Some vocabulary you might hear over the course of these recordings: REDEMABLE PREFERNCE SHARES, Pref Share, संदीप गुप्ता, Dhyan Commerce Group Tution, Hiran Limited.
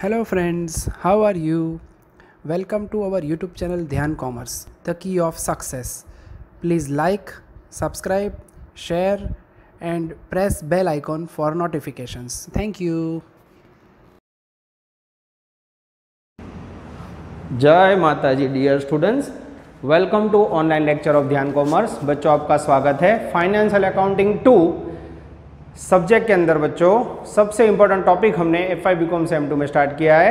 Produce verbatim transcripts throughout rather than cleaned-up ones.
Hello friends, how are you? Welcome to our YouTube channel Dhyan Commerce, the key of success. Please like, subscribe, share and press bell icon for notifications. Thank you. Jai Mataji dear students, welcome to online lecture of Dhyan Commerce. बच्चों आपका स्वागत है financial accounting to subject के अंदर। बच्चों सबसे important topic हमने F Y B com से एम टू में स्टार्ट किया है,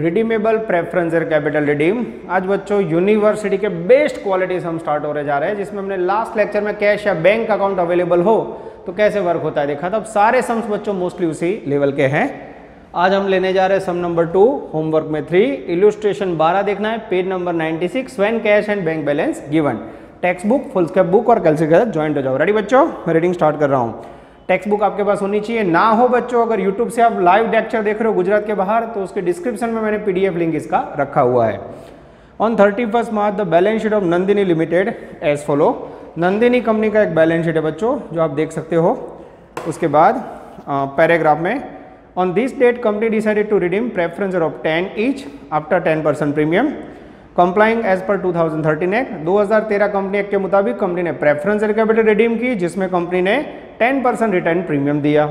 रिडीमेबल प्रेफरेंस और कैपिटल रिडीम। आज बच्चों यूनिवर्सिटी के बेस्ट क्वालिटीज हम स्टार्ट हो रहे जा रहे हैं, जिसमें हमने लास्ट लेक्चर में कैश या बैंक अकाउंट अवेलेबल हो तो कैसे वर्क होता है देखा था। अब सारे सम्स बच्चों मोस्टली उसी लेवल के हैं। आज हम लेने जा रहे हैं सम नंबर टू, होमवर्क में थ्री, इलुस्ट्रेशन बारह देखना है, page number ninety six, when cash and bank balance given. Text book, foolscap book और कैलसी के साथ ज्वाइंट हो जाओ। रेडी बच्चों, मैं रीडिंग स्टार्ट कर रहा हूँ। टेक्स्ट बुक आपके पास होनी चाहिए, ना हो बच्चों अगर YouTube से आप लाइव लेक्चर देख रहे हो गुजरात के बाहर तो उसके डिस्क्रिप्शन में मैंने पीडीएफ लिंक इसका रखा हुआ है। On thirty first March the balance sheet of Nandini limited as follow. Nandini company का एक बैलेंस शीट है बच्चों जो आप देख सकते हो। उसके बाद पैराग्राफ में on this date company decided to redeem preference of ten each after ten percent premium complying as per two thousand thirteen act. दो हज़ार तेरह कंपनी एक्ट के मुताबिक कंपनी ने प्रेफरेंस शेयर कैपिटल रिडीम की, जिसमें कंपनी ने टेन परसेंट रिटर्न प्रीमियम दिया।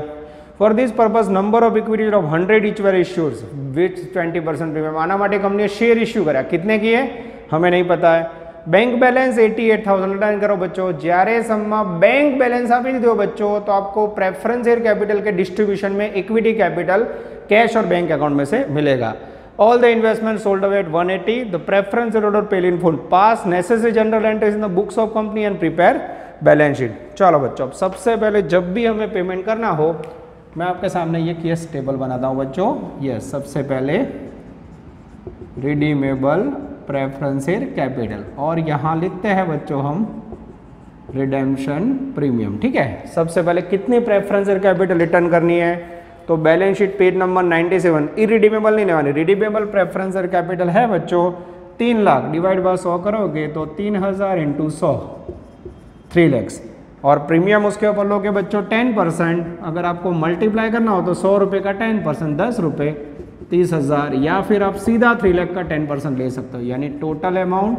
For this purpose number of equities of hundred each were issues with twenty percent premium. आना माटे कंपनी ने शेयर इश्यू करा, कितने किए हमें नहीं पता है। बैंक बैलेंस अठासी हज़ार रिटर्न करो बच्चों। जयरे सम्मा बैंक बैलेंस आप ही दो बच्चों तो आपको प्रेफरेंस शेयर कैपिटल के डिस्ट्रीब्यूशन में इक्विटी कैपिटल कैश और बैंक अकाउंट में से मिलेगा। All the investments sold away at one eighty. The preference shareholder paid in full. Pass necessary general entries in the books of company and prepare balance sheet. चलो बच्चों, अब सबसे पहले जब भी हमें पेमेंट करना हो मैं आपके सामने ये केस टेबल बनाता हूँ बच्चों। ये सबसे पहले रिडीमेबल प्रेफरेंस शेयर कैपिटल और यहाँ लिखते हैं बच्चों हम रिडेम्पशन प्रीमियम। ठीक है, सबसे पहले कितनी प्रेफरेंस शेयर कैपिटल रिटर्न करनी है तो balance sheet page number ninety seven, irredeemable नहीं लेवानी, रिडीमेबल प्रेफरेंस और कैपिटल है बच्चों तीन लाख डिवाइड बाय सौ करोगे तो तीन हज़ार इंटू सौ थ्री लैक्स और प्रीमियम उसके ऊपर लोगे बच्चों टेन परसेंट। अगर आपको मल्टीप्लाई करना हो तो सौ रुपये का टेन परसेंट, दस रुपये तीस हज़ार या फिर आप सीधा थ्री लैख का टेन परसेंट ले सकते हो। यानी टोटल अमाउंट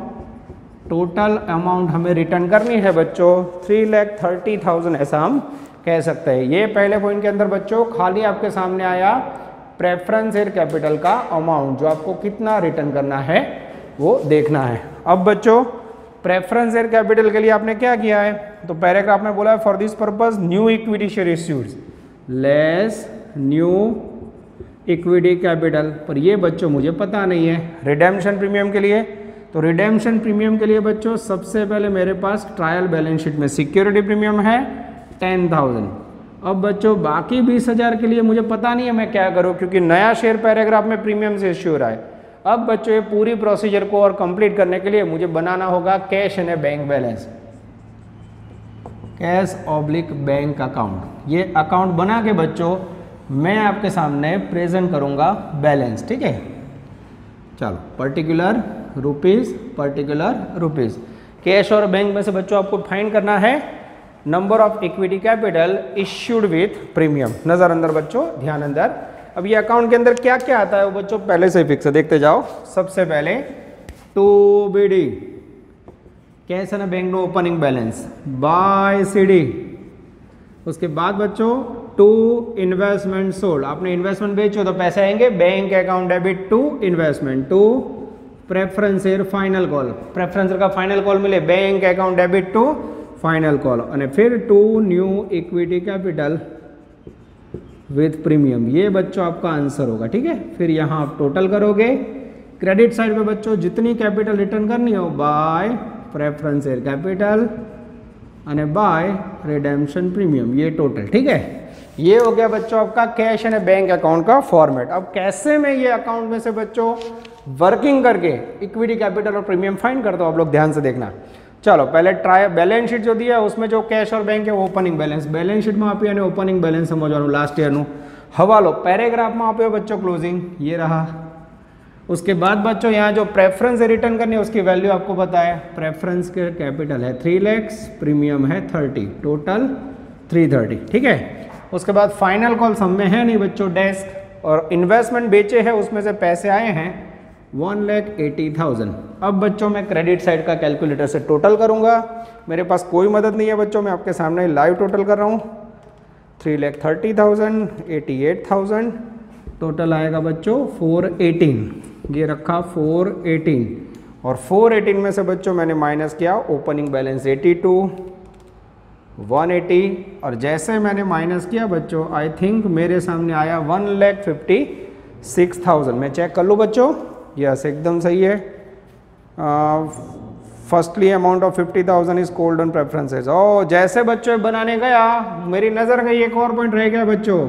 टोटल अमाउंट हमें रिटर्न करनी है बच्चों थ्री लैख थर्टी थाउजेंड ऐसा हम कह सकते हैं। ये पहले पॉइंट के अंदर बच्चों खाली आपके सामने आया प्रेफरेंस शेयर कैपिटल का अमाउंट जो आपको कितना रिटर्न करना है वो देखना है। अब बच्चों प्रेफरेंस शेयर कैपिटल के लिए आपने क्या किया है तो पैराग्राफ में बोला है for this purpose new equity share issues less new equity capital. पर ये बच्चों मुझे पता नहीं है रिडेम्पशन प्रीमियम के लिए, तो रिडेम्पशन प्रीमियम के लिए बच्चों सबसे पहले मेरे पास ट्रायल बैलेंस शीट में सिक्योरिटी प्रीमियम है टेन थाउजेंड। अब बच्चों बाकी बीस हज़ार के लिए मुझे पता नहीं है मैं क्या करूं क्योंकि नया शेयर पैराग्राफ में प्रीमियम से इश्यू हो रहा है। अब बच्चों ये पूरी प्रोसीजर को और कंप्लीट करने के लिए मुझे बनाना होगा cash and bank balance, cash oblique bank account. ये अकाउंट बना के बच्चों मैं आपके सामने प्रेजेंट करूंगा बैलेंस। ठीक है, चलो particular rupees particular rupees cash और बैंक में से बच्चों आपको फाइंड करना है number of equity capital issued with premium. नज़र अंदर बच्चों, ध्यान अंदर। अब ये अकाउंट के अंदर क्या क्या आता है वो बच्चों पहले से ही फिक्स है, देखते जाओ। सबसे पहले to B D cash and bank नो opening balance by C D. उसके बाद बच्चों टू इन्वेस्टमेंट सोल्ड, आपने इन्वेस्टमेंट बेचो तो पैसे आएंगे bank account debit to investment to preference share final call, preference share का फाइनल कॉल मिले bank account debit to final call और फिर to new equity capital with premium. ये बच्चों आपका आंसर होगा। ठीक है, फिर यहाँ आप टोटल करोगे क्रेडिट साइड पे बच्चों जितनी कैपिटल रिटर्न करनी हो बाय प्रेफरेंस शेयर कैपिटल और बाय रिडेम्पशन प्रीमियम, ये टोटल। ठीक है, ये हो गया बच्चों आपका कैश एंड बैंक अकाउंट का फॉर्मेट। अब कैसे मैं ये अकाउंट में से बच्चों वर्किंग करके इक्विटी कैपिटल और प्रीमियम फाइंड करता हूँ, आप लोग ध्यान से देखना। चलो पहले ट्राय बैलेंस शीट जो दिया उसमें जो कैश और बैंक है वो ओपनिंग बैलेंस, बैलेंस शीट में आप यानी ओपनिंग बैलेंस समझवानो लास्ट ईयर नो हवालो, पैराग्राफ में आप बच्चों क्लोजिंग ये रहा। उसके बाद बच्चों यहाँ जो प्रेफरेंस रिटर्न करनी है उसकी वैल्यू आपको बताया, प्रेफरेंस के कैपिटल है थ्री लैक्स प्रीमियम है थर्टी, टोटल थ्री थर्टी। ठीक है, उसके बाद फाइनल कॉल सब में है नहीं बच्चों डेस्क और इन्वेस्टमेंट बेचे हैं उसमें से पैसे आए हैं वन लैख एटी थाउजेंड। अब बच्चों मैं क्रेडिट साइड का कैलकुलेटर से टोटल करूंगा, मेरे पास कोई मदद नहीं है बच्चों, मैं आपके सामने लाइव टोटल कर रहा हूँ। Three lakh thirty thousand, eighty eight thousand, total आएगा बच्चों फोर एटीन, ये रखा फोर एटीन, और फोर एटीन में से बच्चों मैंने माइनस किया opening balance eighty two, one eighty, और जैसे मैंने माइनस किया बच्चों आई थिंक मेरे सामने आया one lakh fifty six thousand. मैं चेक कर लूँ बच्चों, यस एकदम सही है। Firstly amount of fifty thousand is called on preferences. ओ जैसे बच्चों बनाने गया मेरी नज़र गई, एक और पॉइंट रह गया बच्चों,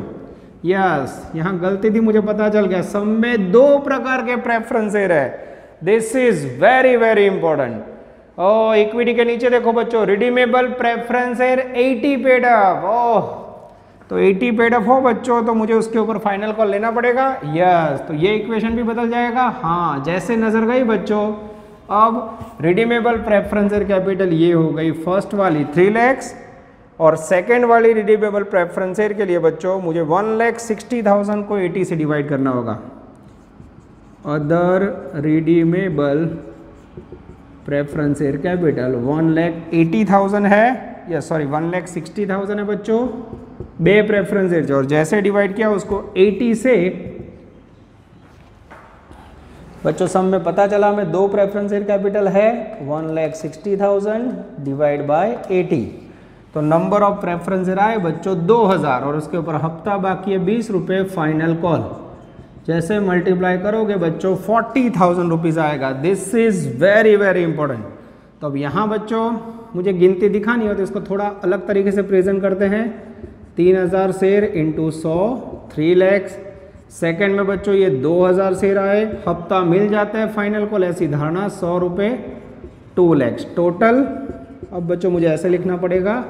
यस yes, यहाँ गलती थी, मुझे पता चल गया सब में दो प्रकार के प्रेफरेंसेज है। This is very very important. ओह इक्विटी के नीचे देखो बच्चों redeemable preferences eighty paid up, ओह तो एटी पेड अप हो बच्चों तो मुझे उसके ऊपर फाइनल कॉल लेना पड़ेगा, यस तो ये इक्वेशन भी बदल जाएगा। हाँ जैसे नजर गई बच्चों, अब रिडीमेबल प्रेफरेंसेज कैपिटल ये हो गई फर्स्ट वाली थ्री लैक्स और सेकेंड वाली रिडीमेबल प्रेफरेंसेज के लिए बच्चों मुझे वन लैख सिक्सटी थाउजेंड को एटी से डिवाइड करना होगा। Other redeemable preference share capital one lakh eighty thousand है, या sorry one lakh sixty thousand है बच्चों बे प्रेफरेंस एयर, और जैसे डिवाइड किया उसको एटी से बच्चों सम में पता चला मैं दो प्रेफरेंस एयर कैपिटल है one lakh sixty thousand divide by eighty, तो नंबर ऑफ प्रेफरेंस एयर आए बच्चों दो हज़ार और उसके ऊपर हफ्ता बाकी है बीस रुपये फाइनल कॉल। जैसे मल्टीप्लाई करोगे बच्चों फोर्टी थाउजेंड रुपीज़ आएगा। This is very very important. तो अब यहाँ बच्चों मुझे गिनती दिखानी हो तो इसको थोड़ा अलग तरीके से प्रेजेंट करते हैं। तीन हज़ार शेयर इंटू सौ थ्री लैक्स, सेकेंड में बच्चों ये दो हज़ार शेयर आए, हफ्ता मिल जाता है फाइनल को, ऐसी धारणा सौ रुपये टू लैक्स टोटल। अब बच्चों मुझे ऐसे लिखना पड़ेगा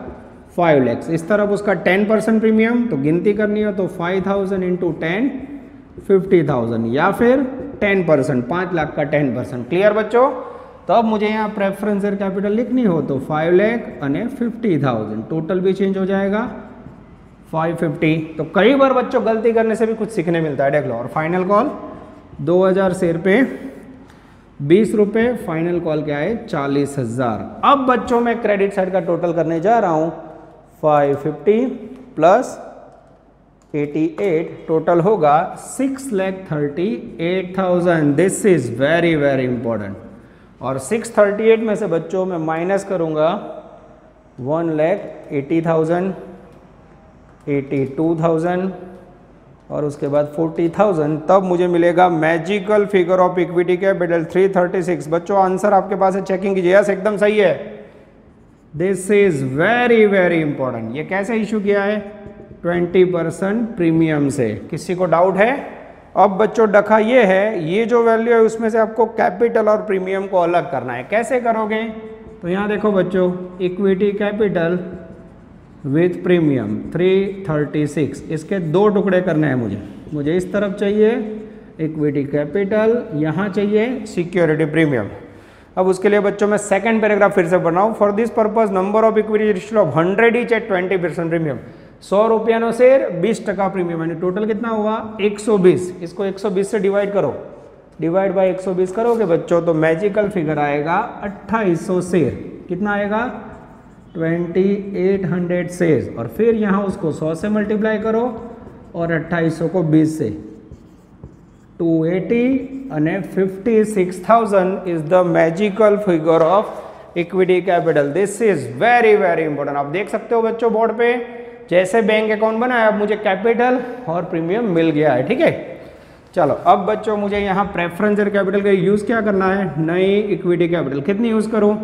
फाइव लैक्स, इस तरफ उसका टेन परसेंट प्रीमियम, तो गिनती करनी हो तो five thousand into ten fifty thousand या फिर टेन परसेंट पाँच लाख का टेन परसेंट। क्लियर बच्चों, तो अब मुझे यहाँ प्रेफरेंस शेयर कैपिटल लिखनी हो तो फाइव लैख अने फिफ्टी थाउजेंड टोटल भी चेंज हो जाएगा फाइव फिफ्टी। तो कई बार बच्चों गलती करने से भी कुछ सीखने मिलता है, देख लो। और फाइनल कॉल दो हज़ार शेयर पे बीस रुपये फाइनल कॉल क्या है चालीस हज़ार। अब बच्चों मैं क्रेडिट साइड का टोटल करने जा रहा हूँ, five fifty plus eighty eight total होगा six lakh thirty eight thousand. This is very very important. और सिक्स थर्टी एट में से बच्चों मैं माइनस करूँगा one lakh eighty thousand, eighty two thousand और उसके बाद फोर्टी थाउजेंड, तब मुझे मिलेगा magical figure of equity capital three thirty six. बच्चों आंसर आपके पास है, चेकिंग कीजिए, यस एकदम सही है। This is very very important. ये कैसे इशू किया है ट्वेंटी परसेंट प्रीमियम से, किसी को डाउट है? अब बच्चों डखा ये है, ये जो वैल्यू है उसमें से आपको कैपिटल और प्रीमियम को अलग करना है। कैसे करोगे? तो यहाँ देखो बच्चों equity capital with premium three thirty six, इसके दो टुकड़े करने हैं मुझे। मुझे इस तरफ चाहिए इक्विटी कैपिटल, यहाँ चाहिए सिक्योरिटी प्रीमियम। अब उसके लिए बच्चों मैं सेकंड पैराग्राफ फिर से बनाऊँ। For this purpose number of equity ratio of hundred each at twenty percent premium, सौ रुपया नो शेर बीस टका प्रीमियम, यानी टोटल कितना हुआ एक सौ बीस। इसको एक सौ बीस से डिवाइड करो, डिवाइड बाय एक सौ बीस करोगे बच्चों तो मैजिकल फिगर आएगा अट्ठाईस सौ शेर। कितना आएगा अट्ठाईस सौ शेर, और फिर यहाँ उसको सौ से मल्टीप्लाई करो और अट्ठाईस सौ को बीस से टू एटी अने fifty six thousand is the magical figure of equity capital. This is very very important. आप देख सकते हो बच्चों बोर्ड पे जैसे बैंक अकाउंट बनाया, अब मुझे कैपिटल और प्रीमियम मिल गया है, ठीक है। चलो अब बच्चों मुझे यहाँ प्रेफरेंस और कैपिटल का यूज़ क्या करना है, नई इक्विटी कैपिटल कितनी यूज़ करूँ?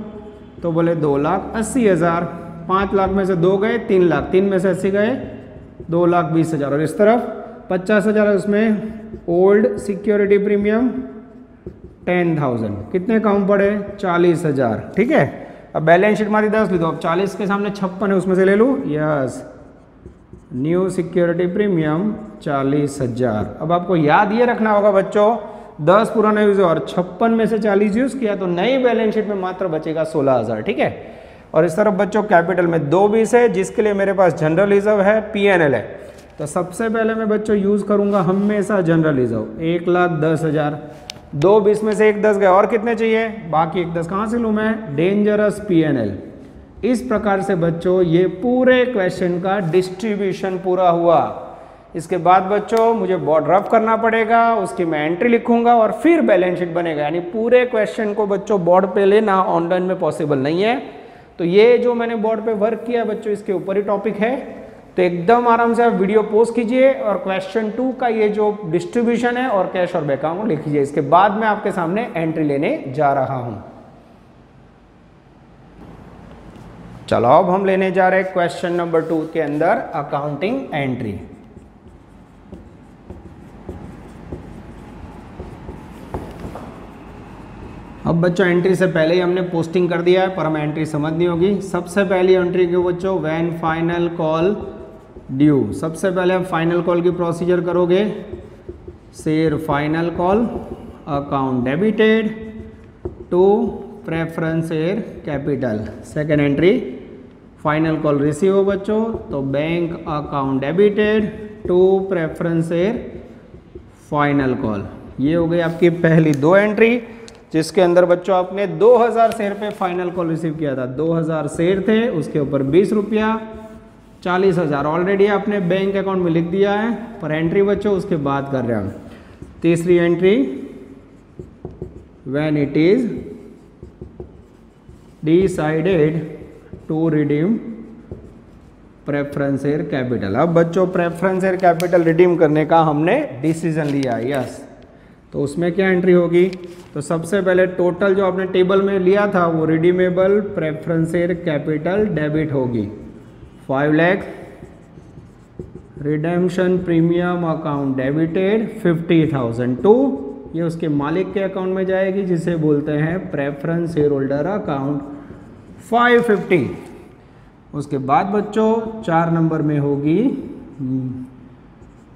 तो बोले दो लाख अस्सी हज़ार, पाँच लाख में से दो गए तीन लाख, तीन में से अस्सी गए दो लाख बीस हज़ार, और इस तरफ पचास हज़ार है उसमें old security premium ten thousand, कितने कम पड़े चालीस हज़ार, ठीक है। अब बैलेंस शीट मारी दस लीधो, अब चालीस के सामने छप्पन है उसमें से ले लूँ, यस न्यू सिक्योरिटी प्रीमियम चालीस हज़ार। अब आपको याद ये रखना होगा बच्चों दस पुराना यूज़ और छप्पन में से चालीस यूज़ किया तो नई बैलेंस शीट में मात्र बचेगा सोलह हज़ार, ठीक है। और इस तरफ बच्चों कैपिटल में दो बीस है जिसके लिए मेरे पास जनरल रिजर्व है, पी एन एल है। तो सबसे पहले मैं बच्चों यूज़ करूँगा हमेशा जनरलिज्म। एक लाख दस हज़ार, दो बीस में से एक दस गए और कितने चाहिए, बाकी एक दस कहाँ से लूँ मैं, डेंजरस पी एन एल। इस प्रकार से बच्चों ये पूरे क्वेश्चन का डिस्ट्रीब्यूशन पूरा हुआ। इसके बाद बच्चों मुझे बॉर्ड रफ करना पड़ेगा, उसकी मैं एंट्री लिखूंगा और फिर बैलेंस शीट बनेगा। यानी पूरे क्वेश्चन को बच्चों बोर्ड पे लेना ऑनलाइन में पॉसिबल नहीं है। तो ये जो मैंने बोर्ड पे वर्क किया बच्चों इसके ऊपर ही टॉपिक है। तो एकदम आराम से आप वीडियो पोस्ट कीजिए और क्वेश्चन टू का ये जो डिस्ट्रीब्यूशन है और कैश और बैक अकाउंट लिखिए। इसके बाद मैं आपके सामने एंट्री लेने जा रहा हूँ। चलो अब हम लेने जा रहे हैं क्वेश्चन नंबर टू के अंदर अकाउंटिंग एंट्री। अब बच्चों एंट्री से पहले ही हमने पोस्टिंग कर दिया है पर हमें एंट्री समझनी होगी। सबसे पहली एंट्री के बच्चों व्हेन फाइनल कॉल ड्यू। सबसे पहले आप फाइनल कॉल की प्रोसीजर करोगे, share final call account debited to preference share capital. Second entry final call receive हो बच्चों, तो bank account debited to preference share final call. ये हो गई आपकी पहली दो एंट्री जिसके अंदर बच्चों आपने दो हज़ार शेयर पे फाइनल कॉल रिसीव किया था। दो हज़ार शेयर थे, उसके ऊपर बीस रुपया चालीस हज़ार ऑलरेडी आपने बैंक अकाउंट में लिख दिया है पर एंट्री बच्चों उसके बाद कर रहे हैं। तीसरी entry when it is decided to redeem preference share capital. अब बच्चों प्रेफरेंस शेयर कैपिटल रिडीम करने का हमने डिसीजन लिया, यस। तो उसमें क्या एंट्री होगी, तो सबसे पहले टोटल जो आपने टेबल में लिया था वो redeemable preference share capital debit होगी five lakh, redemption premium account debited fifty thousand to, ये उसके मालिक के अकाउंट में जाएगी जिसे बोलते हैं preference share holder account five fifty. उसके बाद बच्चों चार नंबर में होगी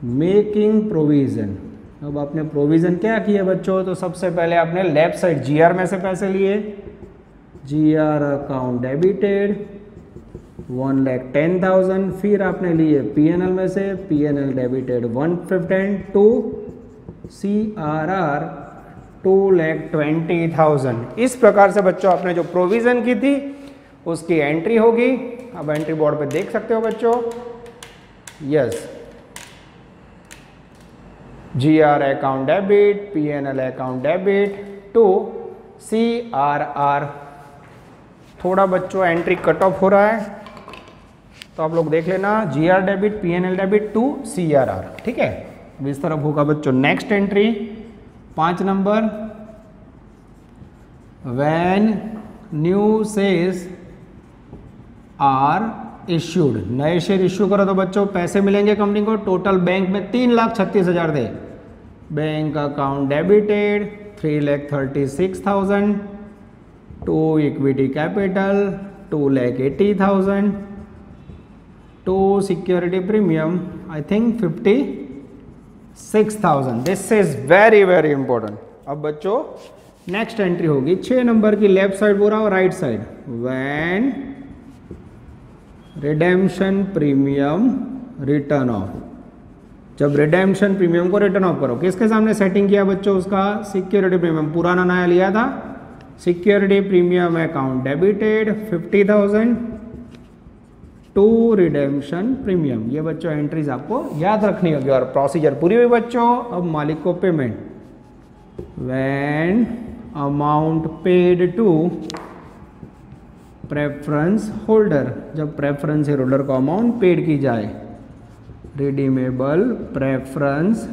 मेकिंग प्रोविज़न। अब आपने प्रोविज़न क्या किया बच्चों, तो सबसे पहले आपने लेफ्ट साइड जीआर में से पैसे लिए, G R account debited one lakh ten thousand, फिर आपने लिए पीएनएल में से, P N L debited one fifteen to C R R two lakh twenty thousand. इस प्रकार से बच्चों आपने जो प्रोविज़न की थी उसकी एंट्री होगी। अब एंट्री बोर्ड पे देख सकते हो बच्चों, yes, G R account debit, P N L account debit to C R R. थोड़ा बच्चों एंट्री कट ऑफ हो रहा है तो आप लोग देख लेना, G R debit, P N L debit to C R R, ठीक है, इस तरफ होगा बच्चों। नेक्स्ट एंट्री पांच number when new shares are issued. नए शेयर इश्यू करो तो बच्चों पैसे मिलेंगे कंपनी को। टोटल बैंक में तीन लाख छत्तीस हजार थे, bank account debited three lakh thirty six thousand to equity capital two lakh eighty thousand to security premium I think fifty six thousand. This is very very important. अब बच्चों नेक्स्ट एंट्री होगी छः नंबर की, लेफ्ट साइड पूरा और right side when redemption premium return off. जब redemption premium को return off करो किसके सामने सेटिंग किया बच्चों, उसका सिक्योरिटी प्रीमियम, पुराना नया लिया था, security premium account debited fifty thousand to redemption premium. ये बच्चों एंट्रीज आपको याद रखनी होगी और प्रोसीजर पूरी हुई बच्चों। अब मालिक को payment when amount paid to preference holder. जब प्रेफरेंस शेयर होल्डर को अमाउंट पेड की जाए, redeemable preference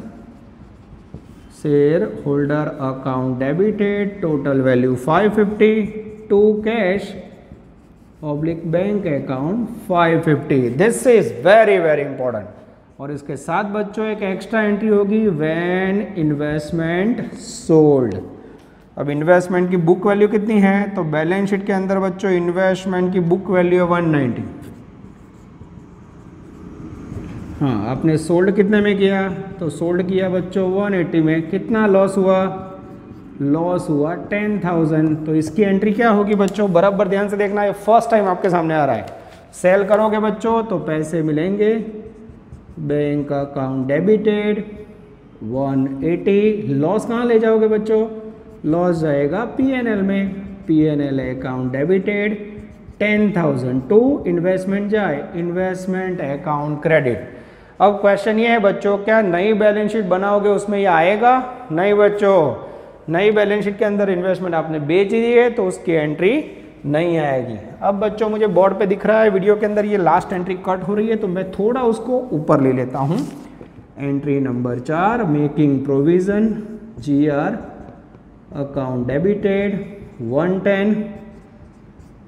share holder account debited total value five fifty to cash public bank account five fifty. This is very very important. और इसके साथ बच्चों एक extra entry होगी व्हेन इन्वेस्टमेंट सोल्ड। अब इन्वेस्टमेंट की बुक वैल्यू कितनी है, तो बैलेंस शीट के अंदर बच्चों इन्वेस्टमेंट की बुक वैल्यू है वन नाइन्टी। हाँ, आपने सोल्ड कितने में किया, तो सोल्ड किया बच्चों वन एटी में। कितना लॉस हुआ, लॉस हुआ टेन थाउजेंड। तो इसकी एंट्री क्या होगी बच्चों, बराबर ध्यान से देखना, ये फर्स्ट टाइम आपके सामने आ रहा है। सेल करोगे बच्चों तो पैसे मिलेंगे bank account debited one eighty. Loss कहाँ ले जाओगे बच्चों? लॉस जाएगा पी एन एल में। P N L account debited ten thousand to investment जाए इन्वेस्टमेंट अकाउंट क्रेडिट। अब क्वेश्चन ये है बच्चों, क्या नई बैलेंस शीट बनाओगे उसमें ये आएगा? नहीं बच्चों, नई बैलेंस शीट के अंदर इन्वेस्टमेंट आपने बेच दी है तो उसकी एंट्री नहीं आएगी। अब बच्चों मुझे बोर्ड पे दिख रहा है वीडियो के अंदर ये लास्ट एंट्री कट हो रही है तो मैं थोड़ा उसको ऊपर ले लेता हूँ। एंट्री नंबर चार, making provision G R account debited one ten,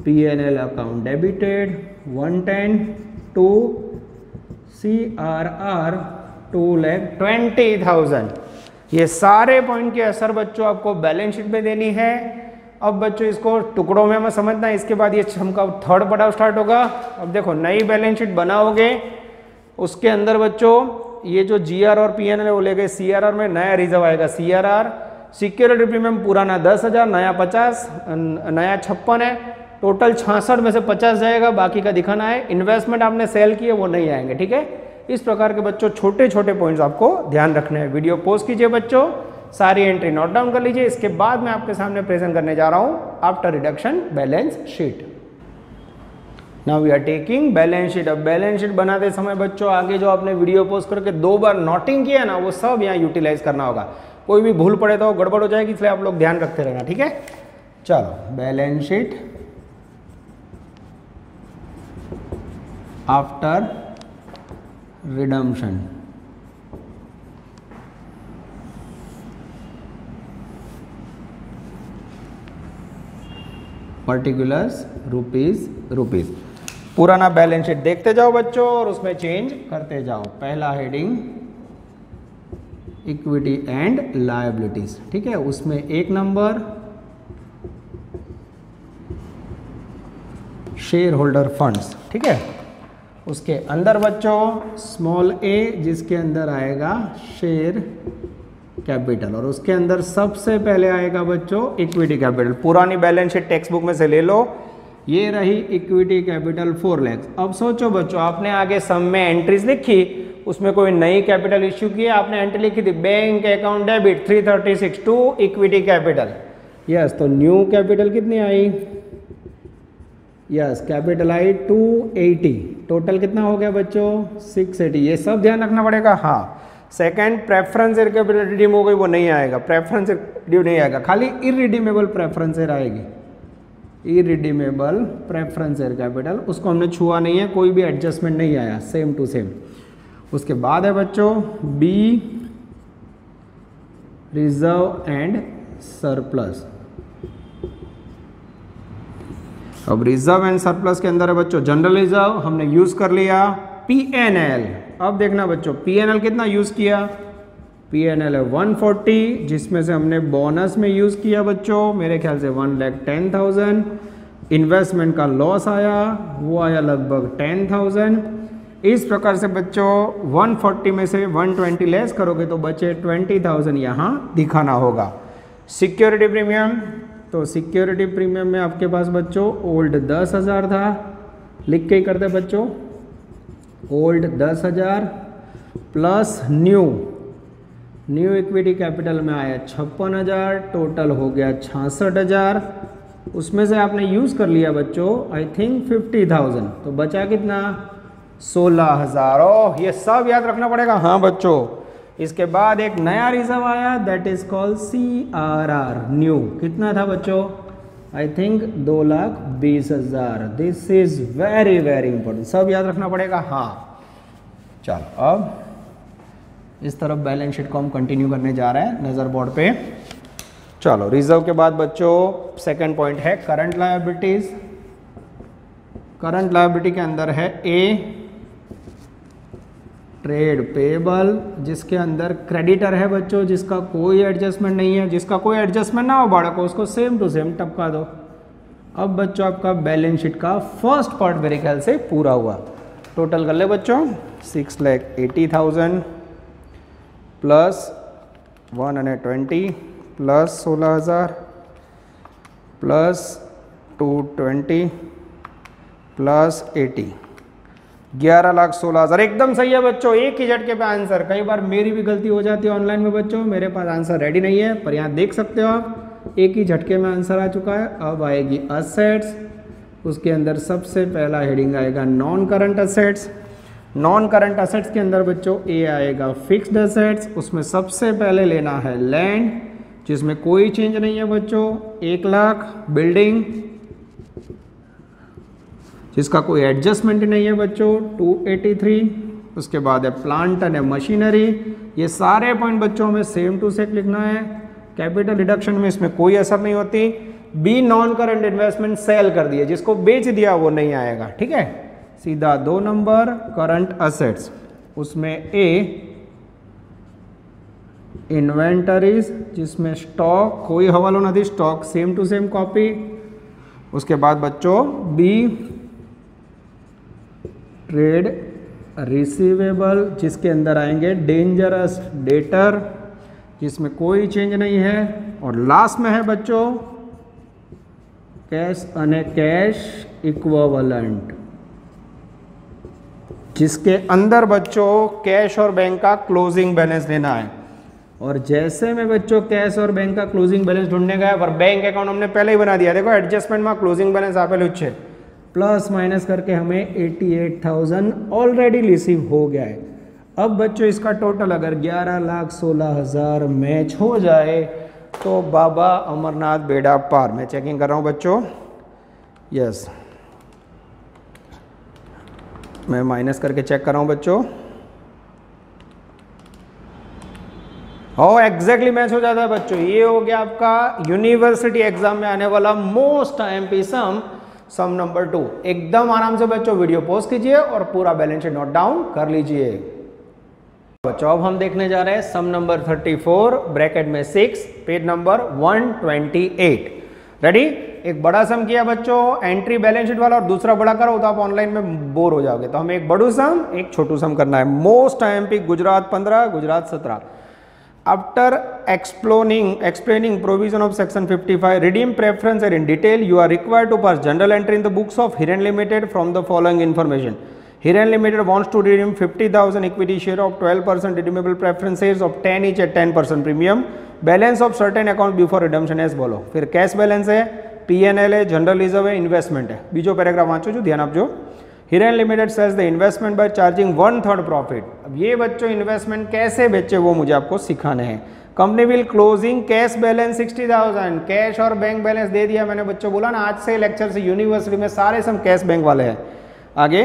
P N L account debited one ten, to C R R two lakh twenty thousand. ये सारे पॉइंट के असर बच्चों आपको बैलेंस शीट में देनी है। अब बच्चों इसको टुकड़ों में हमें समझना, इसके बाद ये हमका थर्ड पड़ाव स्टार्ट होगा। अब देखो नई बैलेंस शीट बनाओगे उसके अंदर बच्चों ये जो जी आर और पी एन एल वो ले गए, सी आर आर में नया रिजर्व आएगा C R R, security premium पुराना दस हज़ार नया पचास नया छप्पन है, टोटल छियासठ में से पचास जाएगा, बाकी का दिखाना है। इन्वेस्टमेंट आपने सेल किए वो नहीं आएंगे, ठीक है। इस प्रकार के बच्चों छोटे छोटे पॉइंट्स आपको ध्यान रखने हैं। वीडियो पॉज कीजिए बच्चों, सारी एंट्री नोट डाउन कर लीजिए। इसके बाद मैं आपके सामने प्रेजेंट करने जा रहा हूँ after reduction balance sheet. Now we are taking balance sheet. अब बैलेंस शीट बनाते समय बच्चों आगे जो आपने वीडियो पॉज करके दो बार नोटिंग किया ना वो सब यहाँ यूटिलाइज करना होगा, कोई भी भूल पड़े तो गड़बड़ हो जाएगी, इसलिए आप लोग ध्यान रखते रहना, ठीक है। चलो balance sheet after redemption. Particulars rupees rupees. पुराना बैलेंस शीट देखते जाओ बच्चों और उसमें चेंज करते जाओ। पहला हेडिंग इक्विटी एंड लायबिलिटीज, ठीक है, उसमें एक नंबर शेयर होल्डर फंड्स, ठीक है। उसके अंदर बच्चों स्मॉल ए जिसके अंदर आएगा शेयर कैपिटल और उसके अंदर सबसे पहले आएगा बच्चों इक्विटी कैपिटल। पुरानी बैलेंस शीट टेक्स्ट बुक में से ले लो, ये रही इक्विटी कैपिटल फोर लैक्स। अब सोचो बच्चों आपने आगे सम में एंट्रीज लिखी, उसमें कोई नई कैपिटल इश्यू की, आपने एंट्री लिखी थी bank account debit three thirty six to equity capital, yes, तो न्यू कैपिटल कितनी आई? यस, कैपिटल आई टू एटी। टोटल कितना हो गया बच्चों? Six eighty. ये सब ध्यान रखना पड़ेगा। हाँ, second preference share capital redeem हो गई वो नहीं आएगा, प्रेफरेंस ड्यू नहीं आएगा, खाली इररिडीमेबल प्रेफरेंस एर आएगी। इररिडीमेबल प्रेफरेंस एर कैपिटल उसको हमने छुआ नहीं है, कोई भी एडजस्टमेंट नहीं आया, सेम टू सेम। उसके बाद है बच्चों बी रिजर्व एंड सरप्लस। अब रिजर्व एंड सरप्लस के अंदर है बच्चों जनरल रिजर्व हमने यूज कर लिया, पीएनएल। अब देखना बच्चों पीएनएल कितना यूज किया? पीएनएल है वन फोर्टी, जिसमें से हमने बोनस में यूज किया बच्चों मेरे ख्याल से one lakh ten thousand. Investment का लॉस आया वो आया लगभग टेन थाउजेंड। इस प्रकार से बच्चों वन फोर्टी में से वन ट्वेंटी लेस करोगे तो बचे ट्वेंटी थाउजेंड, यहाँ दिखाना होगा। सिक्योरिटी प्रीमियम, तो सिक्योरिटी प्रीमियम में आपके पास बच्चों ओल्ड दस हज़ार था, लिख के ही करते बच्चों, ओल्ड दस हज़ार plus new new equity capital में आया छप्पन हज़ार, टोटल हो गया छियासठ हज़ार। उसमें से आपने यूज़ कर लिया बच्चों आई थिंक फिफ्टी थाउजेंड, तो बचा कितना? सोलह हज़ार। ओह, ये सब याद रखना पड़ेगा। हाँ बच्चों, इसके बाद एक नया रिजर्व आया that is called C R R new. कितना था बच्चों? आई थिंक दो लाख बीस हज़ार। This is very very important, सब याद रखना पड़ेगा। हाँ चलो, अब इस तरफ बैलेंस शीट को हम कंटिन्यू करने जा रहे हैं नज़र बोर्ड पे। चलो रिजर्व के बाद बच्चों सेकंड पॉइंट है करंट लायबिलिटीज। करंट लायबिलिटी के अंदर है ए ट्रेड पेबल, जिसके अंदर क्रेडिटर है बच्चों जिसका कोई एडजस्टमेंट नहीं है, जिसका कोई एडजस्टमेंट ना हो बाड़ा को उसको सेम टू सेम टपका दो। अब बच्चों आपका बैलेंस शीट का फर्स्ट पार्ट मेरे ख्याल से पूरा हुआ। टोटल कर ले बच्चों six lakh eighty thousand plus one hundred twenty plus सोलह हज़ार plus two twenty plus eighty ग्यारह लाख सोलह हजार एकदम सही है बच्चों, एक ही झटके पे आंसर। कई बार मेरी भी गलती हो जाती है ऑनलाइन में बच्चों, मेरे पास आंसर रेडी नहीं है, पर यहाँ देख सकते हो आप एक ही झटके में आंसर आ चुका है। अब आएगी असेट्स, उसके अंदर सबसे पहला हेडिंग आएगा non current assets. Non current assets के अंदर बच्चों ए आएगा फिक्स्ड असेट्स, उसमें सबसे पहले लेना है लैंड जिसमें कोई चेंज नहीं है बच्चों, एक लाख। बिल्डिंग जिसका कोई एडजस्टमेंट नहीं है बच्चों दो सौ तिरासी। उसके बाद है प्लांट एंड मशीनरी, ये सारे पॉइंट बच्चों हमें सेम टू सेम लिखना है। कैपिटल डिडक्शन में इसमें कोई असर नहीं होती। B non current investment cell कर दिए, जिसको बेच दिया वो नहीं आएगा, ठीक है। सीधा दो नंबर करंट असेट्स, उसमें ए इन्वेंटरीज जिसमें स्टॉक, कोई हवालो नहीं, stock same to same copy. उसके बाद बच्चों बी ट्रेड रिसीवेबल, जिसके अंदर आएंगे डेंजरस डेटर, जिसमें कोई चेंज नहीं है। और लास्ट में है बच्चों कैश अने कैश इक्विवेलेंट, जिसके अंदर बच्चों कैश और बैंक का क्लोजिंग बैलेंस लेना है। और जैसे में बच्चों कैश और बैंक का क्लोजिंग बैलेंस ढूंढने गया, पर बैंक अकाउंट हमने पहले ही बना दिया, देखो एडजस्टमेंट में क्लोजिंग बैलेंस आपेलू है, प्लस माइनस करके हमें अट्ठासी हज़ार ऑलरेडी रिसीव हो गया है। अब बच्चों इसका टोटल अगर ग्यारह लाख सोलह हज़ार मैच हो जाए तो बाबा अमरनाथ बेड़ा पार। मैं चेकिंग कर रहा हूँ बच्चों, यस मैं माइनस करके चेक कर रहा हूँ बच्चों। और एग्जैक्टली मैच हो जाता है बच्चों। ये हो गया आपका यूनिवर्सिटी एग्जाम में आने वाला most imp sum sum number two. एकदम आराम से बच्चों वीडियो पोस्ट कीजिए और पूरा बैलेंस शीट नोट डाउन कर लीजिए। बच्चों अब हम देखने जा रहे हैं sum number thirty four bracket में six, page number one twenty eight. Ready, एक बड़ा सम किया बच्चों, एंट्री बैलेंस शीट वाला, और दूसरा बड़ा करो तो आप ऑनलाइन में बोर हो जाओगे, तो हमें एक बड़ू सम एक छोटू सम करना है। मोस्ट एमपी गुजरात पंद्रह, गुजरात सत्रह। After explaining explaining provision of section fifty-five, redeem preference in detail. You are required to pass general entry in the books of Hiran Limited from the following information. Hiran Limited wants to redeem fifty thousand equity share of twelve percent redeemable preference shares of ten each at ten percent premium. Balance of certain accounts before redemption as follow. फिर cash balance है, P N L है, general reserve है, investment है। बीजो paragraph वाँचो जो ध्यान आपजो। Hiran limited sells the investment by charging one third profit. अब ये बच्चों इन्वेस्टमेंट कैसे बेचे वो मुझे आपको सिखाना है। Company will closing cash balance sixty thousand, cash और बैंक बैलेंस दे दिया मैंने बच्चों, बोला ना आज से लेक्चर से यूनिवर्सिटी में सारे सम कैश बैंक वाले हैं। आगे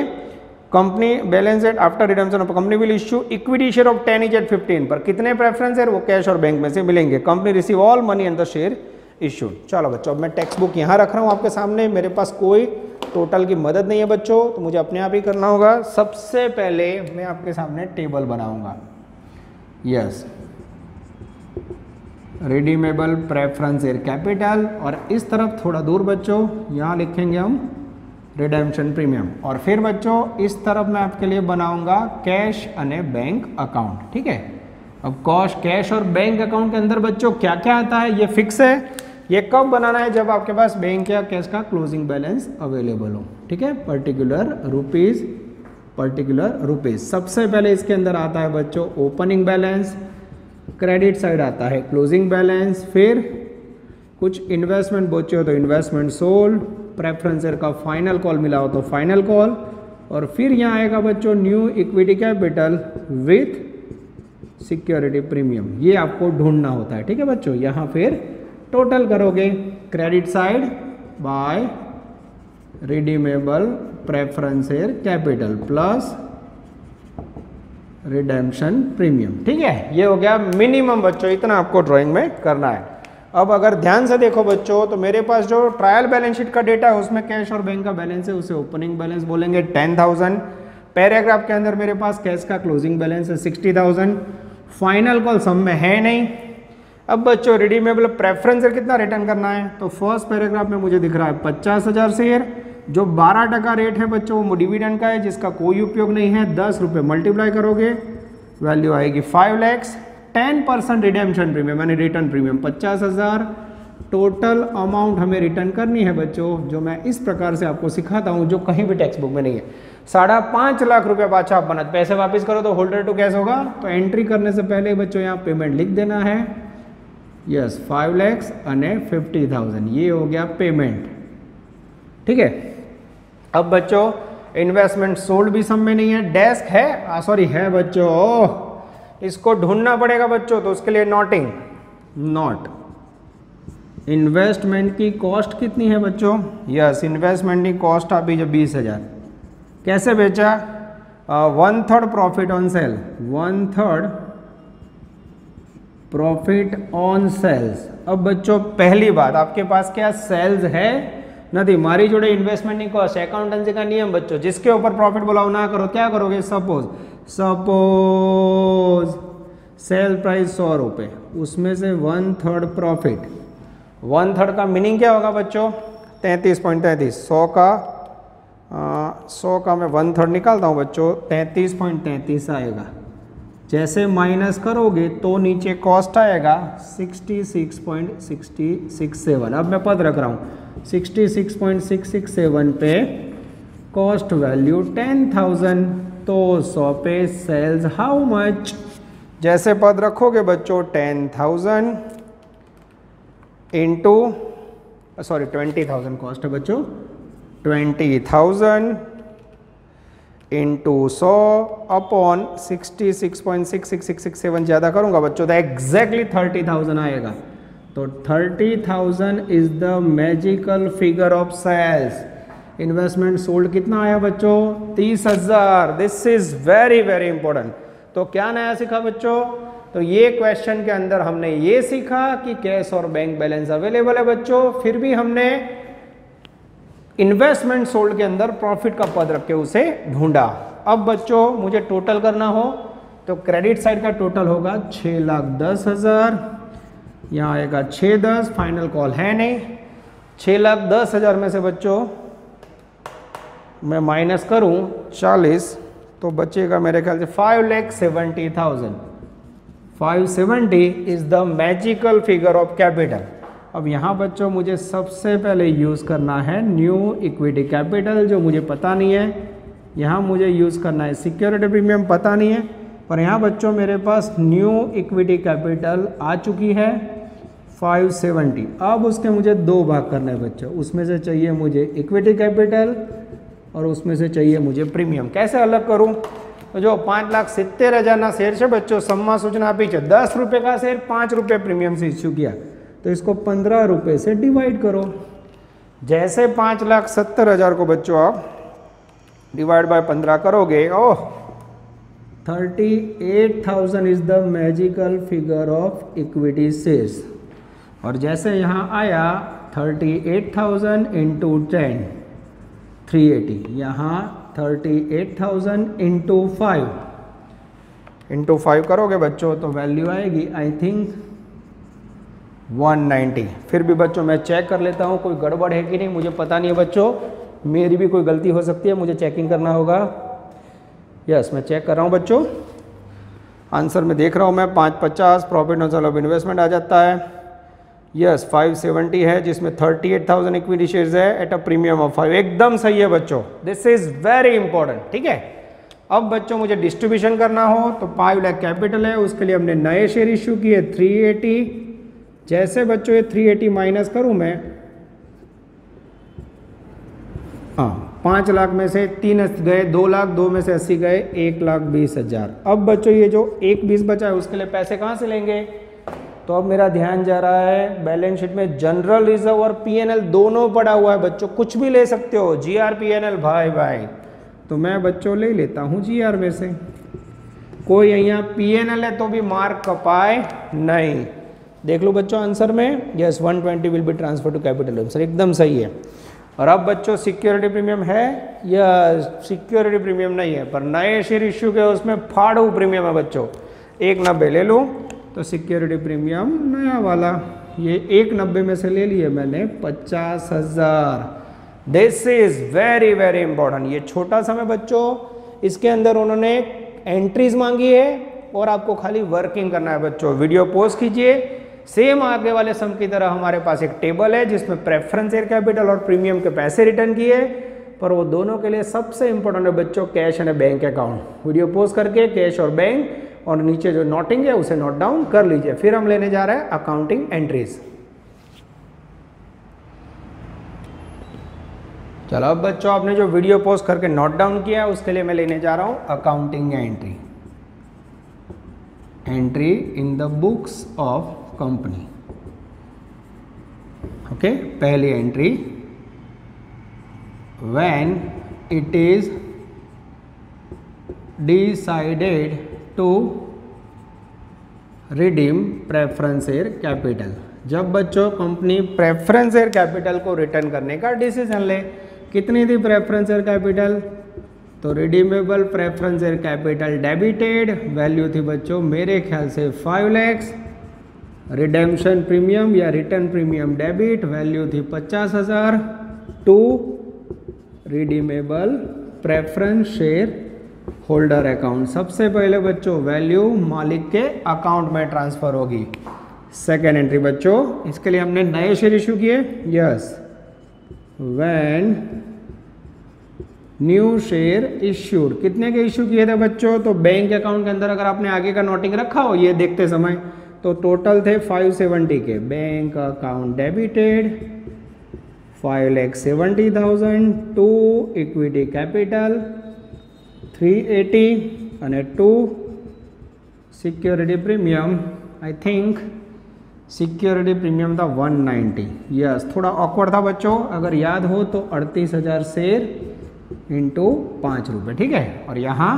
company balance at after redemption of company will issue equity share of ten is at fifteen, पर कितने प्रेफरेंस है वो कैश और बैंक में से मिलेंगे। Company receive all money and the share issue. चलो बच्चों, अब मैं टेक्स्ट बुक यहाँ रख रहा हूँ आपके सामने, मेरे पास कोई टोटल की मदद नहीं है बच्चों, तो मुझे अपने आप ही करना होगा। सबसे पहले मैं आपके सामने टेबल बनाऊंगा, yes redeemable preference share capital, और इस तरफ थोड़ा दूर बच्चों यहाँ लिखेंगे हम रिडेम्पशन प्रीमियम, और फिर बच्चों इस तरफ मैं आपके लिए बनाऊंगा कैश अने बैंक अकाउंट, ठीक है। अब कॉस्ट कैश और बैंक अकाउंट के अंदर बच्चों क्या क्या आता है ये फिक्स है, ये कब बनाना है जब आपके पास बैंक या कैश का क्लोजिंग बैलेंस अवेलेबल हो, ठीक है। पर्टिकुलर रुपीज़ पर्टिकुलर रुपीज़ सबसे पहले इसके अंदर आता है बच्चों, ओपनिंग बैलेंस, क्रेडिट साइड आता है क्लोजिंग बैलेंस, फिर कुछ इन्वेस्टमेंट बचे हो तो इन्वेस्टमेंट सोल्ड, प्रेफरेंस शेयर का फाइनल कॉल मिला हो तो फाइनल कॉल, और फिर यहाँ आएगा बच्चों new equity capital with security premium, ये आपको ढूंढना होता है, ठीक है बच्चों। यहाँ फिर टोटल करोगे credit side by redeemable preference share capital plus redemption premium, ठीक है। ये हो गया मिनिमम बच्चों, इतना आपको ड्राइंग में करना है। अब अगर ध्यान से देखो बच्चों तो मेरे पास जो ट्रायल बैलेंस शीट का डेटा है उसमें कैश और बैंक का बैलेंस है, उसे ओपनिंग बैलेंस बोलेंगे टेन थाउजेंड। पैराग्राफ के अंदर मेरे पास कैश का क्लोजिंग बैलेंस है sixty thousand, final call sum में है नहीं। अब बच्चों रिडीमेबल प्रेफरेंस शेयर कितना रिटर्न करना है, तो फर्स्ट पैराग्राफ में मुझे दिख रहा है पचास हज़ार शेयर, जो बारह टका रेट है बच्चों वो डिविडेंड का है जिसका कोई उपयोग नहीं है, दस रुपये मल्टीप्लाई करोगे वैल्यू आएगी five lakhs, ten percent redemption premium यानी रिटर्न प्रीमियम पचास हज़ार टोटल अमाउंट हमें रिटर्न करनी है बच्चों, जो मैं इस प्रकार से आपको सिखाता हूँ, जो कहीं भी टेक्स्ट बुक में नहीं है। साढ़ा पाँच लाख रुपये पाछा आप बनत पैसे वापस करो तो होल्डर टू कैश होगा, तो एंट्री करने से पहले बच्चों यहाँ पेमेंट लिख देना है। यस फाइव लैक्स अने फिफ्टी थाउजेंड ये हो गया पेमेंट। ठीक है, अब बच्चों इन्वेस्टमेंट सोल्ड भी सब में नहीं है, डेस्क है सॉरी है बच्चों, इसको ढूंढना पड़ेगा बच्चों, तो उसके लिए नोटिंग नोट इन्वेस्टमेंट की कॉस्ट कितनी है बच्चों। यस इन्वेस्टमेंट की कॉस्ट अभी जो बीस हज़ार कैसे बेचा, one third profit on sale, one third profit on sales. अब बच्चों पहली बात आपके पास क्या सेल्स है नहीं, मारी जोड़े इन्वेस्टमेंट नहीं कॉस्ट, एकाउंटेंसी का नियम बच्चों, जिसके ऊपर प्रॉफिट बुलाओ ना करो, क्या करोगे, सपोज सपोज सेल प्राइस सौ रुपये, उसमें से one third profit, one third का मीनिंग क्या होगा बच्चों, तैंतीस पॉइंट तैंतीस, सौ का सौ का मैं वन थर्ड निकालता हूँ बच्चों, तैंतीस पॉइंट तैंतीस आएगा, जैसे माइनस करोगे तो नीचे कॉस्ट आएगा sixty six point sixty six seven. अब मैं पद रख रहा हूँ sixty six point six six seven पे कॉस्ट वैल्यू टेन थाउजेंड, तो सौ पे सेल्स हाउ मच, जैसे पद रखोगे बच्चों ten thousand into sorry twenty thousand cost है बच्चों, ट्वेंटी थाउजेंड इंटू सौ upon sixty six point six six six six seven ज़्यादा करूँगा बच्चों तो एग्जैक्टली थर्टी थाउजेंड आएगा, तो thirty thousand is the magical figure of sales. Investment sold कितना आया बच्चों, तीस हज़ार। This is very very important. तो क्या नया सीखा बच्चों, तो ये क्वेश्चन के अंदर हमने ये सीखा कि कैश और बैंक बैलेंस अवेलेबल है बच्चों, फिर भी हमने इन्वेस्टमेंट सोल्ड के अंदर प्रॉफिट का पद रख के उसे ढूंढा। अब बच्चों मुझे टोटल करना हो तो क्रेडिट साइड का टोटल होगा छः लाख दस हज़ार, यहाँ आएगा छः दस, फाइनल कॉल है नहीं, छः लाख दस हज़ार में से बच्चों मैं माइनस करूँ चालीस तो बचेगा मेरे ख्याल से five lakh seventy thousand, five seventy is the magical figure of capital. अब यहाँ बच्चों मुझे सबसे पहले यूज़ करना है न्यू इक्विटी कैपिटल, जो मुझे पता नहीं है, यहाँ मुझे यूज़ करना है सिक्योरिटी प्रीमियम, पता नहीं है, पर यहाँ बच्चों मेरे पास न्यू इक्विटी कैपिटल आ चुकी है फाइव सेवेंटी। अब उसके मुझे दो भाग करना है बच्चों, उसमें से चाहिए मुझे इक्विटी कैपिटल और उसमें से चाहिए मुझे प्रीमियम। कैसे अलग करूँ, तो जो पाँच लाख सित्तेर हज़ारना शेर है बच्चों, सम्मा सूचना आपी है, दस रुपये का शेर पाँच रुपये प्रीमियम से इश्यू किया, तो इसको पंद्रह रुपये से डिवाइड करो। जैसे पाँच लाख सत्तर हज़ार को बच्चों आप डिवाइड बाय पंद्रह करोगे, oh thirty eight thousand is the magical figure of equity shares, और जैसे यहाँ आया thirty eight thousand into ten three eighty, यहाँ thirty eight thousand into five into five करोगे बच्चों तो वैल्यू आएगी आई थिंक वन नाइन्टी। फिर भी बच्चों मैं चेक कर लेता हूँ कोई गड़बड़ है कि नहीं, मुझे पता नहीं है बच्चों, मेरी भी कोई गलती हो सकती है, मुझे चेकिंग करना होगा। यस मैं चेक कर रहा हूँ बच्चों, आंसर में देख रहा हूँ मैं, पाँच पचास profit on sale of investment आ जाता है। यस फाइव सेवेंटी है जिसमें thirty eight thousand equity shares है at a premium of five, एकदम सही है बच्चों, दिस इज़ वेरी इंपॉर्टेंट। ठीक है, अब बच्चों मुझे डिस्ट्रीब्यूशन करना हो तो फाइव लाख कैपिटल है, उसके लिए हमने नए शेयर इश्यू किए थ्री एटी, जैसे बच्चों ये थ्री एटी माइनस करूं मैं, हाँ पाँच लाख में से तीन गए, दो लाख दो में से अस्सी गए, एक लाख बीस हज़ार। अब बच्चों ये जो एक बीस बचा है उसके लिए पैसे कहाँ से लेंगे, तो अब मेरा ध्यान जा रहा है बैलेंस शीट में जनरल रिजर्व और पीएनएल दोनों पड़ा हुआ है बच्चों, कुछ भी ले सकते हो, जीआर पीएनएल भाई भाई, तो मैं बच्चों ले लेता हूँ जीआर में से, कोई यहाँ पीएनएल है तो भी मार्क कपाए नहीं, देख लो बच्चों आंसर में। Yes one twenty will be transfer to capital answer, एकदम सही है। और अब बच्चों सिक्योरिटी प्रीमियम है या सिक्योरिटी प्रीमियम नहीं है, पर नए शेयर इश्यू के उसमें फाड़ू प्रीमियम है बच्चों, एक नब्बे ले लूँ तो सिक्योरिटी प्रीमियम नया वाला ये एक नब्बे में से ले लिए मैंने पचास हज़ार। This is very very important. ये छोटा सा मैं बच्चों इसके अंदर उन्होंने एंट्रीज मांगी है और आपको खाली वर्किंग करना है बच्चों, वीडियो पोस्ट कीजिए सेम आगे वाले सम की तरह हमारे पास एक टेबल है जिसमें प्रेफरेंस शेयर कैपिटल और प्रीमियम के पैसे रिटर्न किए, पर वो दोनों के लिए सबसे इंपॉर्टेंट है बच्चों cash and bank account. Video post करके कैश और बैंक और नीचे जो नोटिंग है उसे नोट डाउन कर लीजिए। फिर हम लेने जा रहे हैं अकाउंटिंग एंट्रीज। चलो अब बच्चों आपने जो वीडियो पोस्ट करके नोट डाउन किया है उसके लिए मैं लेने जा रहा हूँ accounting entry, entry in the books of company. Okay, पहली entry when it is decided to redeem preference share capital. जब बच्चों कंपनी प्रेफरेंस शेयर कैपिटल को रिटर्न करने का डिसीजन ले, कितनी थी प्रेफरेंस शेयर कैपिटल, तो redeemable preference share capital debited, value थी बच्चों मेरे ख्याल से फाइव लैक्स, रिडेम्पशन प्रीमियम या रिटर्न प्रीमियम डेबिट, वैल्यू थी पचास हज़ार to redeemable preference share holder account. सबसे पहले बच्चों वैल्यू मालिक के अकाउंट में ट्रांसफ़र होगी। सेकेंड एंट्री बच्चों, इसके लिए हमने नए शेयर इशू किए, yes when new share issued. कितने के इश्यू किए थे बच्चों, तो बैंक अकाउंट के अंदर अगर आपने आगे का नोटिंग रखा हो ये देखते समय तो टोटल थे पाँच सौ सत्तर के, bank account debited five lakh seventy thousand to equity capital three eighty અને to security premium, I think security premium था वन नाइंटी। यस, थोड़ा ऑकवर्ड था बच्चों, अगर याद हो तो अड़तीस हज़ार शेयर इंटू पाँच रुपये, ठीक है, और यहाँ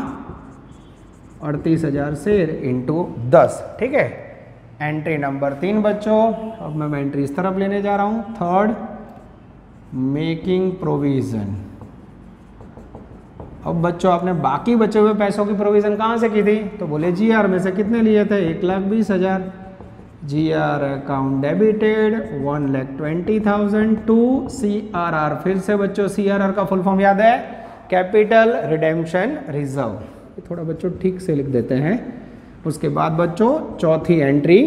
अड़तीस हज़ार शेयर इंटू दस, ठीक है। एंट्री नंबर तीन बच्चों, अब मैं एंट्री इस तरफ लेने जा रहा हूँ, थर्ड मेकिंग प्रोविज़न। अब बच्चों आपने बाकी बचे हुए पैसों की प्रोविज़न कहाँ से की थी, तो बोले जीआर में से कितने लिए थे, एक लाख बीस हज़ार, G R account debited one lakh twenty thousand to C R R. फिर से बच्चों सी आर आर का फुल फॉर्म याद है, कैपिटल रिडेम्पशन रिजर्व, थोड़ा बच्चों ठीक से लिख देते हैं। उसके बाद बच्चों चौथी entry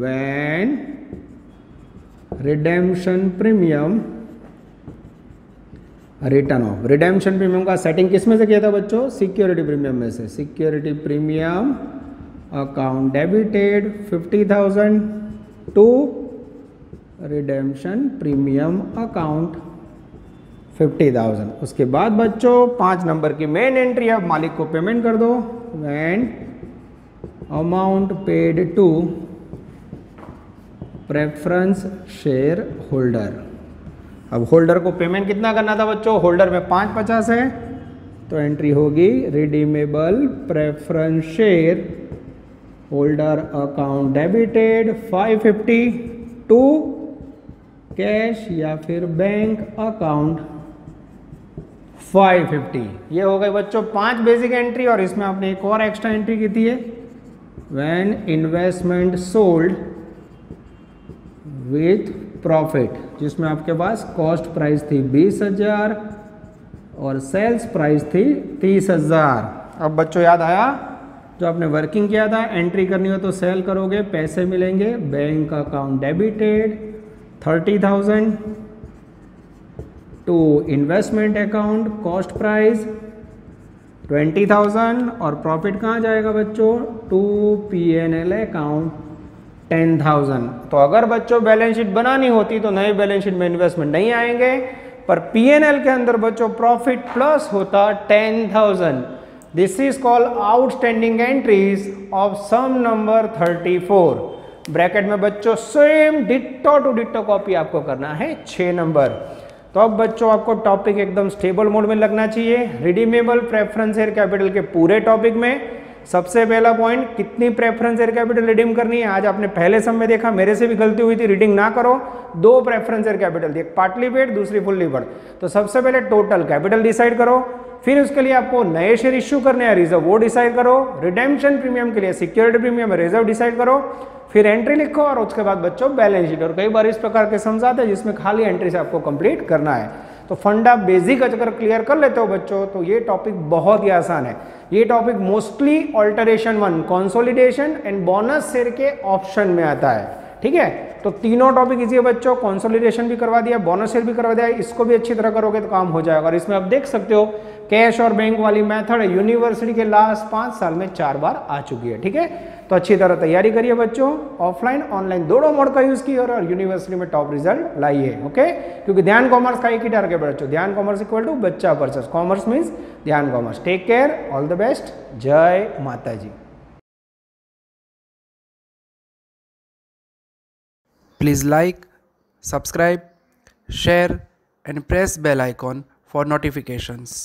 when redemption premium return off. Redemption premium का सेटिंग किस में से किया था बच्चों, सिक्योरिटी प्रीमियम में से, security premium account debited fifty thousand to redemption premium account fifty thousand. उसके बाद बच्चों पाँच नंबर की मेन एंट्री, अब मालिक को पेमेंट कर दो, and amount paid to preference share holder. अब होल्डर को पेमेंट कितना करना था बच्चों, होल्डर में पाँच पचास है तो एंट्री होगी redeemable preference share holder account debited five fifty to cash या फिर बैंक अकाउंट फाइव फिफ्टी। ये हो गई बच्चों पांच बेसिक एंट्री, और इसमें आपने एक और एक्स्ट्रा एंट्री की थी when investment sold with profit, जिसमें आपके पास कॉस्ट प्राइस थी बीस हज़ार और सेल्स प्राइस थी तीस हज़ार। अब बच्चों याद आया जो आपने वर्किंग किया था, एंट्री करनी हो तो सेल करोगे, पैसे मिलेंगे, bank account debited thirty thousand to investment account cost price twenty thousand, और प्रॉफिट कहाँ जाएगा बच्चों, to PNL account ten thousand. तो अगर बच्चों बैलेंस शीट बनानी होती तो नए बैलेंस शीट में इन्वेस्टमेंट नहीं आएंगे, पर पीएनएल के अंदर बच्चों प्रॉफिट प्लस होता ten thousand. This is called outstanding entries of sum number thirty four. Bracket में बच्चों same ditto to ditto copy आपको करना है छः नंबर। तो अब बच्चों आपको टॉपिक एकदम स्टेबल मोड में लगना चाहिए। रिडीमेबल प्रेफरेंस शेयर कैपिटल के पूरे टॉपिक में सबसे पहला पॉइंट, कितनी प्रेफरेंस शेयर कैपिटल रिडीम करनी है। आज आपने पहले समय में देखा, मेरे से भी गलती हुई थी, रीडिंग ना करो। दो प्रेफरेंस शेयर कैपिटल, एक पार्टली पेड दूसरी फुल्ली पेड, तो सबसे पहले टोटल कैपिटल डिसाइड करो, फिर उसके लिए आपको नए शेयर इश्यू करने हैं रिजर्व वो डिसाइड करो, रिडेम्पशन प्रीमियम के लिए सिक्योरिटी प्रीमियम रिजर्व डिसाइड करो, फिर एंट्री लिखो, और उसके बाद बच्चों बैलेंस शीट। और कई बार इस प्रकार के समझाते हैं जिसमें खाली एंट्री से आपको कंप्लीट करना है। तो फंडा बेसिक अगर क्लियर कर लेते हो बच्चों तो ये टॉपिक बहुत ही आसान है। ये topic mostly alteration one, consolidation and bonus share के ऑप्शन में आता है। ठीक है। तो तीनों टॉपिक इजी है बच्चों, कंसोलिडेशन भी करवा दिया, बोनस शेयर भी करवा दिया, इसको भी अच्छी तरह करोगे तो काम हो जाएगा। और इसमें आप देख सकते हो कैश और बैंक वाली मेथड यूनिवर्सिटी के लास्ट पाँच साल में चार बार आ चुकी है, ठीक है। तो अच्छी तरह तैयारी करिए बच्चों, ऑफलाइन ऑनलाइन दोनों मोड का यूज़ किए और यूनिवर्सिटी में टॉप रिजल्ट लाइए, ओके। क्योंकि ध्यान कॉमर्स का एक ही टारगेट बच्चों, ध्यान कॉमर्स इक्वल टू बच्चा versus commerce means Dhyan commerce. Take care, all the best, जय माता जी। Please like, subscribe, share and press bell icon for notifications.